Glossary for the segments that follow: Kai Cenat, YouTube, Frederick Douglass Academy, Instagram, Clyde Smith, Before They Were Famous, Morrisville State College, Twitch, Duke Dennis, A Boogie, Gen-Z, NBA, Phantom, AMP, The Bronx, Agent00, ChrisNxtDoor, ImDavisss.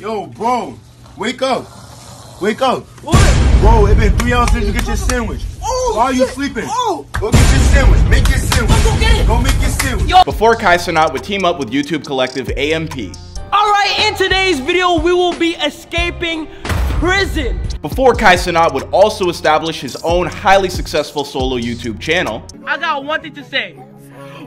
Yo, bro, wake up. Wake up. What? Bro, it been 3 hours since you get your sandwich. Oh, why are you sleeping? Oh. Go get your sandwich. Make your sandwich. Let's go get it. Go make your sandwich. Yo. Before Kai Cenat would team up with YouTube collective AMP. Alright, in today's video, we will be escaping prison. Before Kai Cenat would also establish his own highly successful solo YouTube channel. I got one thing to say.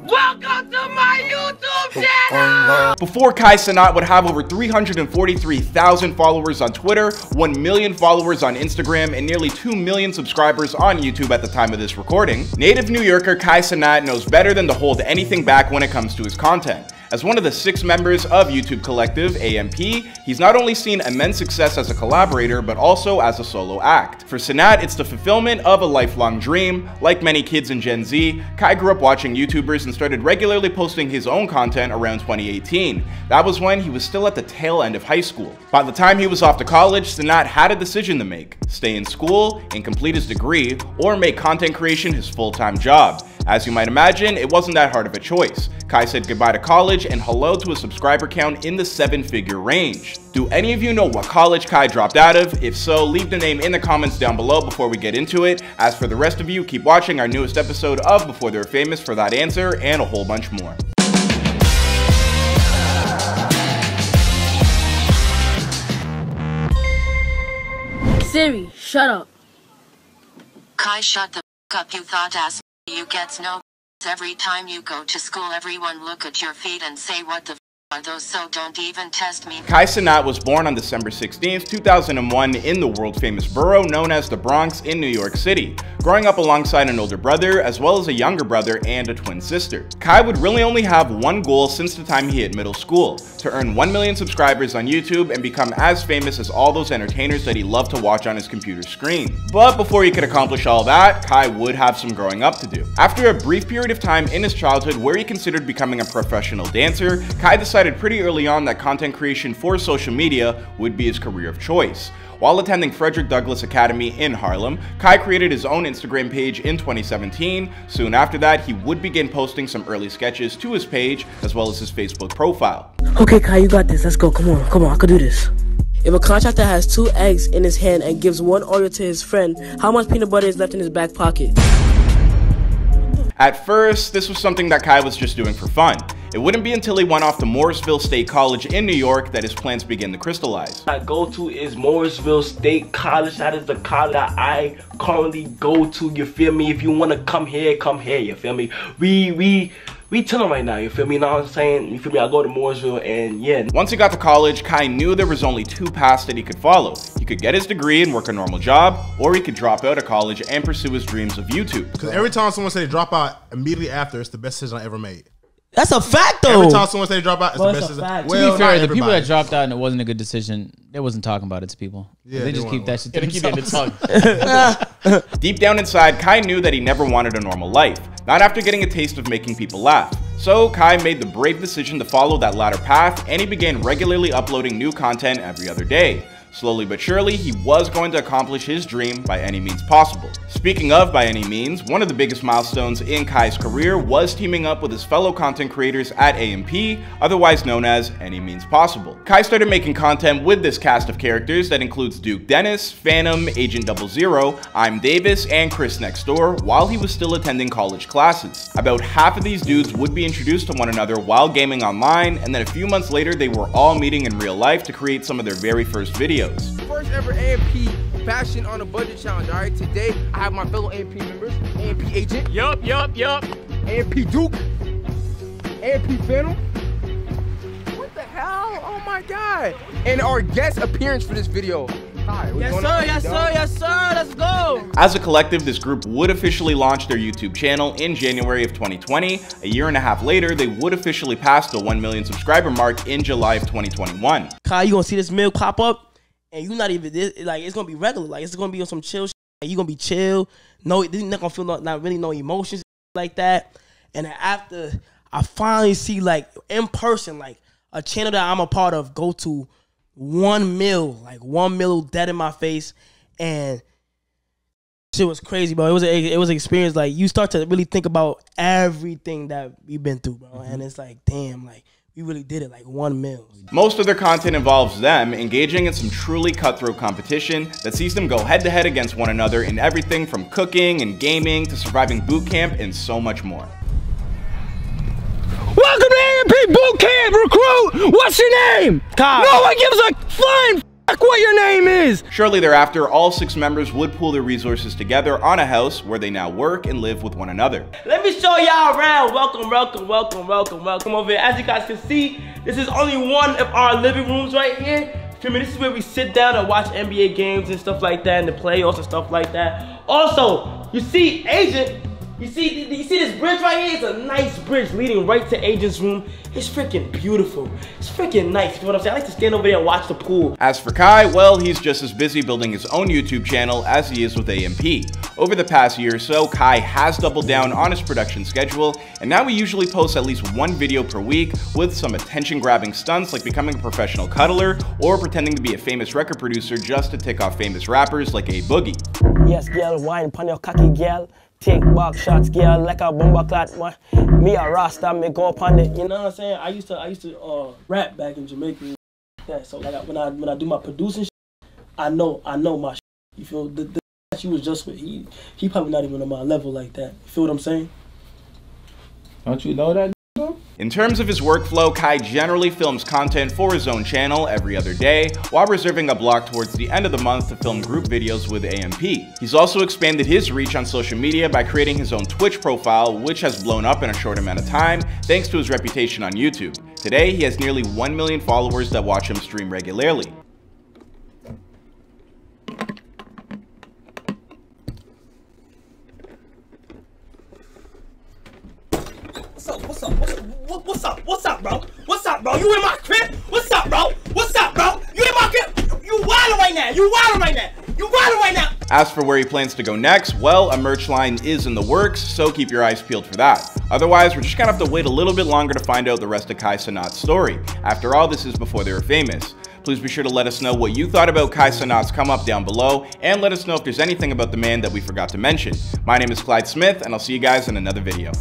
Welcome to my YouTube channel! Before Kai Cenat would have over 343,000 followers on Twitter, 1 million followers on Instagram, and nearly 2 million subscribers on YouTube at the time of this recording, native New Yorker Kai Cenat knows better than to hold anything back when it comes to his content. As one of the 6 members of YouTube collective AMP, he's not only seen immense success as a collaborator, but also as a solo act. For Cenat, it's the fulfillment of a lifelong dream. Like many kids in Gen Z, Kai grew up watching YouTubers and started regularly posting his own content around 2018. That was when he was still at the tail end of high school. By the time he was off to college, Cenat had a decision to make: stay in school and complete his degree, or make content creation his full-time job. As you might imagine, it wasn't that hard of a choice. Kai said goodbye to college and hello to a subscriber count in the 7-figure range. Do any of you know what college Kai dropped out of? If so, leave the name in the comments down below before we get into it. As for the rest of you, keep watching our newest episode of Before They Were Famous for that answer and a whole bunch more. Siri, shut up. Kai, shut the f*** up, you thought ass. You gets no every time you go to school. Everyone look at your feet and say, what the f are those? So don't even test me. Kai Cenat was born on December 16th, 2001 in the world famous borough known as the Bronx in New York City, growing up alongside an older brother as well as a younger brother and a twin sister. Kai would really only have one goal since the time he hit middle school: to earn 1 million subscribers on YouTube and become as famous as all those entertainers that he loved to watch on his computer screen. But before he could accomplish all that, Kai would have some growing up to do. After a brief period of time in his childhood where he considered becoming a professional dancer, Kai decided pretty early on that content creation for social media would be his career of choice. While attending Frederick Douglass Academy in Harlem, Kai created his own Instagram page in 2017. Soon after that, he would begin posting some early sketches to his page as well as his Facebook profile. Okay, Kai, you got this. Let's go. Come on. Come on. I could do this. If a contractor has 2 eggs in his hand and gives one order to his friend, how much peanut butter is left in his back pocket? At first, this was something that Kai was just doing for fun. It wouldn't be until he went off to Morrisville State College in New York that his plans begin to crystallize. I go to is Morrisville State College. That is the college that I currently go to, you feel me? If you want to come here, you feel me? We chilling right now, you feel me? You know what I'm saying? You feel me? I go to Morrisville and yeah. Once he got to college, Kai knew there was only 2 paths that he could follow. He could get his degree and work a normal job, or he could drop out of college and pursue his dreams of YouTube. Because every time someone says drop out immediately after, it's the best decision I ever made. That's a fact, though. Every time someone says drop out, it's the best decision. Well, to be fair, the people that dropped out and it wasn't a good decision, they wasn't talking about it to people. Yeah, they just keep that shit to themselves. Deep down inside, Kai knew that he never wanted a normal life, not after getting a taste of making people laugh. So Kai made the brave decision to follow that latter path, and he began regularly uploading new content every other day. Slowly but surely, he was going to accomplish his dream by any means possible. Speaking of by any means, one of the biggest milestones in Kai's career was teaming up with his fellow content creators at AMP, otherwise known as Any Means Possible. Kai started making content with this cast of characters that includes Duke Dennis, Phantom, Agent00, ImDavisss, and ChrisNxtDoor while he was still attending college classes. About half of these dudes would be introduced to one another while gaming online, and then a few months later they were all meeting in real life to create some of their very first videos. First ever AMP Fashion on a Budget Challenge, all right? Today, I have my fellow AMP members, AMP Agent. Yup. AMP Duke. AMP Phantom. What the hell? Oh my God. And our guest appearance for this video. Hi, yes sir, let's go! As a collective, this group would officially launch their YouTube channel in January of 2020. A year and a half later, they would officially pass the 1 million subscriber mark in July of 2021. Kai, you gonna see this meal pop up, and you not even, like, it's gonna be regular, like, it's gonna be on some chill shit. Like, you gonna be chill, no, you're not gonna feel not really no emotions like that. And after, I finally see, like, in person, like, a channel that I'm a part of go to 1 mil, like 1 mil dead in my face, and shit was crazy, bro. It was an experience. Like, you start to really think about everything that we've been through, bro. And it's like, damn, like We really did it like 1 mil. Most of their content involves them engaging in some truly cutthroat competition that sees them go head-to-head against one another in everything from cooking and gaming to surviving boot camp and so much more. Welcome to AMP boot camp, recruit! What's your name? Kai. No one gives a flying f what your name is! Shortly thereafter, all 6 members would pool their resources together on a house where they now work and live with one another. Let me show y'all around. Welcome, welcome, welcome, welcome, welcome over here. As you guys can see, this is only one of our living rooms right here. This is where we sit down and watch NBA games and stuff like that, and the playoffs and stuff like that. Also, you see Agent, you see this bridge right here? It's a nice bridge leading right to Agent's room. It's freaking beautiful. It's freaking nice, you know what I'm saying? I like to stand over there and watch the pool. As for Kai, well, he's just as busy building his own YouTube channel as he is with AMP. Over the past year or so, Kai has doubled down on his production schedule, and now he usually posts at least 1 video per week with some attention-grabbing stunts like becoming a professional cuddler or pretending to be a famous record producer just to tick off famous rappers like A Boogie. Yes, girl, wine pon your cocky, girl. Take back shots, girl, like a bomba clat, man. Me a Rasta, me go upon it. You know what I'm saying? I used to rap back in Jamaica. Yeah, so like when I do my producing, I know my. You feel the that you was just with he probably not even on my level like that. You feel what I'm saying? Don't you know that? In terms of his workflow, Kai generally films content for his own channel every other day, while reserving a block towards the end of the month to film group videos with AMP. He's also expanded his reach on social media by creating his own Twitch profile, which has blown up in a short amount of time thanks to his reputation on YouTube. Today, he has nearly 1 million followers that watch him stream regularly. What's up, bro? You in my crib? What's up, bro? You in my crib? You wildin' right now. As for where he plans to go next, well, a merch line is in the works, so keep your eyes peeled for that. Otherwise, we're just gonna have to wait a little bit longer to find out the rest of Kai Cenat's story. After all, this is before they were famous. Please be sure to let us know what you thought about Kai Cenat's come up down below, and let us know if there's anything about the man that we forgot to mention. My name is Clyde Smith, and I'll see you guys in another video.